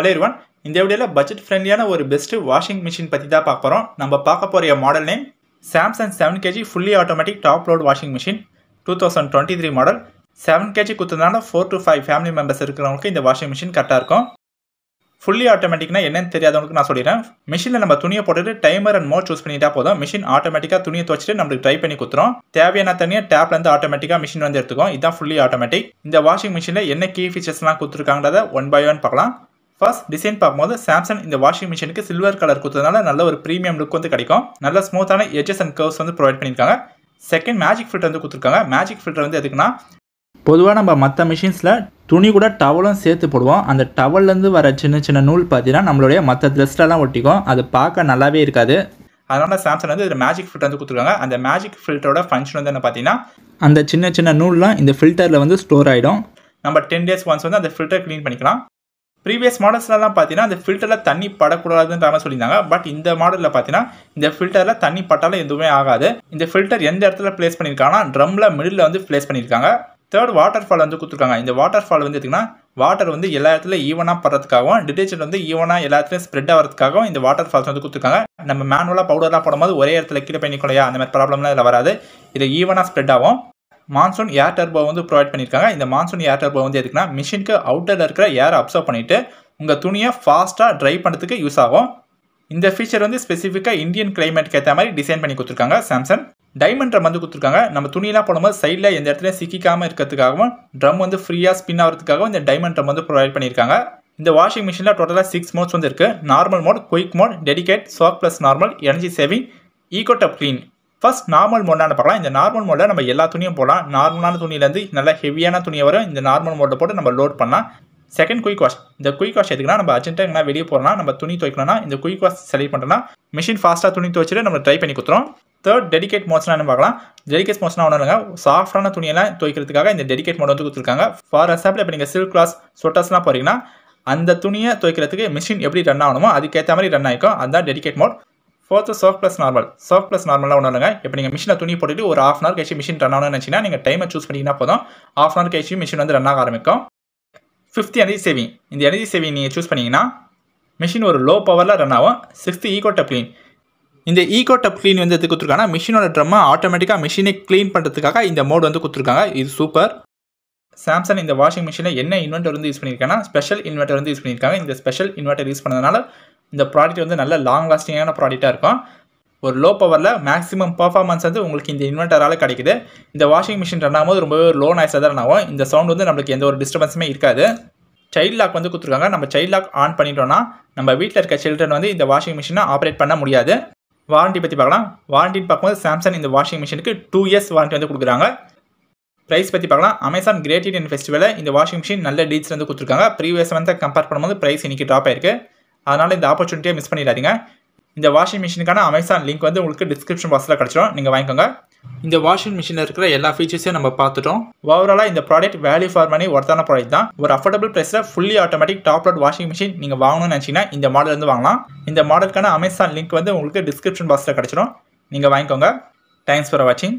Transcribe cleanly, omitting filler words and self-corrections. Hello everyone, in this video, budget friendly or best washing machine we will talk about model name Samsung 7kg fully automatic top load washing machine 2023 model 7kg kuthana 4 to 5 family members in the washing machine fully automatic na enna theriyadavukku na solliren machine la nama thuniya pottu timer and mode choose pannita podum machine automatically thuniya thuvachittu namakku try panni kuthrom theviyana thaniya tap la irundha automatically machine vandu eduthukom idha fully automatic indha washing machine la enna key features la kuduthirukanga one by one paakalam first design paakumbodhu Samsung indha washing machine ku silver color kuduthadala nalla or premium look vandu kadikum nalla smooth ana edges and curves vandu provide pannirukanga second magic filter vandu kuduthirukanga magic filter vandu edukna பொதுவா நம்ம மத்த மெஷின்ஸ்ல துணி கூட டவலும் சேர்த்து போடுவோம் அந்த டவல்ல இருந்து வர சின்ன சின்ன நூல் பாத்தீனா நம்மளுடைய மத்த ட்ரெஸ்ல எல்லாம் ஒட்டிக்கும் அது பார்க்க நல்லாவே இருக்காது அதனால Samsung வந்து இந்த மேஜிக் ஃபில்டர் வந்து கொடுத்திருக்காங்க அந்த மேஜிக் ஃபில்டரோட ஃபங்க்ஷன் வந்து என்ன பாத்தீனா அந்த சின்ன சின்ன நூல்லாம் இந்த ஃபில்டர்ல வந்து ஸ்டோர் ஆயிடும் நம்ம 10 டேஸ் ஒன்ஸ் வந்து அந்த ஃபில்டர் க்ளீன் பண்ணிக்கலாம் previous models la pathina indha filter la thanni padakudadhu nu rama sollidanga but indha model la pathina indha filter la thanni pattala edhuvume agadu indha filter endha edathila place pannirukana drum la middle la vandu place pannirukanga third waterfall vandu kuduthirukanga indha waterfall vandu edukna water vandu ella edathila even ah paradhukagum detergent vandu even ah ella edathila spread avradhukagum indha waterfalls vandu kuduthirukanga nama manual powder la podumbodhu ore edathila kile pannikola andha mari problem la illa varadhu idha even ah spread agum Monsoon air turbo வந்து provide பண்ணிருக்காங்க இந்த monsoon air turbo வந்து எதுக்குனா மெஷின்க்கு அவுட்டர்ல இருக்கிற ஏர் absorb பண்ணிட்டு உங்க துணியை ஃபாஸ்டா dry பண்றதுக்கு யூஸ் ஆகும் இந்த ஃபீச்சர் வந்து ஸ்பெசிஃபிக்கா இந்தியன் கிளைமேட்க்கு ஏத்த மாதிரி டிசைன் பண்ணி கொடுத்திருக்காங்க Samsung டைமண்ட் ட்ரம் வந்து கொடுத்திருக்காங்க நம்ம துணியலாம் போடும்போது சைடுல எந்த இடத்துல சிக்கிக்காம இருக்கிறதுக்காகவும் ட்ரம் வந்து ஃப்ரீயா ஸ்பின் ஆகிறதுக்காகவும் இந்த டைமண்ட் ட்ரம் வந்து ப்ரொவைட் பண்ணிருக்காங்க இந்த வாஷிங் மெஷின்ல டோட்டலா 6 மோட்ஸ் வந்து இருக்கு normal mode quick mode dedicate soap plus normal energy saving eco tub clean First normal mode na paakalam indha normal mode la nama ella thuniyum podalam normal ana thuniyila irundhu nalla heavy ana thuniya varum indha normal mode la potu nama load pannalam second quick wash indha quick wash edukna nama urgent ah veliya porana nama thuni thoikkona indha quick wash select pandrona machine fast ah thuni thoichira nama try panni kutrom third dedicate modes la enna paakalam dedicate modes na onanga soft ana thuniyala thoikkiradhukaga indha dedicate mode vandu kuduthirukanga for example ipo neenga silk cloth sweaters la poringa andha thuniya thoikkiradhukku machine eppadi run aagumo adukku etha mari run aayikum adha dedicate mode Fourth soft plus normal la onanga ipo neenga machine thuni potittu or half an hour kaichi machine run aanana nenachina neenga time choose pannina podum half an hour kaichi machine vandu run aaga aarambikkum fifth energy saving indha energy saving neenga choose pannina machine or low power la run aagum sixth eco tap clean இந்த eco tub clean வந்து எதுக்கு கொடுத்திருக்காங்க மெஷினோட drum ஆட்டோமேட்டிக்கா மெஷினை clean பண்றதுக்காக இந்த mode வந்து கொடுத்திருக்காங்க இது சூப்பர் Samsung இந்த வாஷிங் மெஷின்ல என்ன இன்வெர்ட்டர் வந்து யூஸ் பண்ணிருக்காங்கன்னா ஸ்பெஷல் இன்வெர்ட்டர் வந்து யூஸ் பண்ணிருக்காங்க இந்த ஸ்பெஷல் இன்வெர்ட்டர் யூஸ் பண்ணதனால இந்த ப்ராடக்ட் வந்து நல்ல லாங் லாஸ்டிங்கான ப்ராடக்ட்டா இருக்கும் ஒரு லோ பவர்ல மேக்ஸिमम பெர்ஃபார்மன்ஸ் வந்து உங்களுக்கு இந்த இன்வெர்ட்டரால கிடைக்குது இந்த வாஷிங் மெஷின் ரன் ஆகும்போது ரொம்பவே லோ நாய்ஸா தான் ஆகும் இந்த சவுண்ட் வந்து நமக்கு எந்த ஒரு டிஸ்டர்பன்ஸுமே இருக்காது சைல்ட் லாக் வந்து குடுத்துறாங்க நம்ம சைல்ட் லாக் ஆன் பண்ணிட்டோம்னா நம்ம வீட்ல இருக்க children வந்து இந்த வாஷிங் மெஷினை ஆபரேட் பண்ண முடியாது வாரண்டி பத்தி பார்க்கலாம் வாரண்டின்னு பாக்கும்போது Samsung இந்த வாஷிங் மெஷினுக்கு 2 இயர்ஸ் வாரண்டி வந்து கொடுக்குறாங்க Price பத்தி பார்க்கலாம் Amazon Great Indian Festival இந்த வாஷிங் மெஷின் நல்ல டீல்ஸ் வந்து கொடுத்திருக்காங்க previous month கம்பேர் பண்ணும்போது price இன்னைக்கு drop ஆயிருக்கு அதனால இந்த opportunity மிஸ் பண்ணிடாதீங்க இந்த வாஷிங் மெஷினுக்கான Amazon லிங்க் வந்து உங்களுக்கு description box ல கிடைச்சிடும் நீங்க வாங்கிக்கோங்க இந்த வாஷிங் மெஷின்ல இருக்கிற எல்லா ஃபீச்சர்ஸையும் நம்ம பார்த்துட்டோம் ஓவராலா இந்த ப்ராடக்ட் value for money வர்த்தான ப்ராடக்ட் தான் ஒரு affordable priceல fully automatic top load washing machine நீங்க வாங்கணும்னு நினைச்சீனா இந்த மாடல்ல இருந்து வாங்கலாம் இந்த மாடலுக்கான Amazon லிங்க் வந்து உங்களுக்கு description box ல கிடைச்சிடும் நீங்க வாங்கிக்கோங்க thanks for watching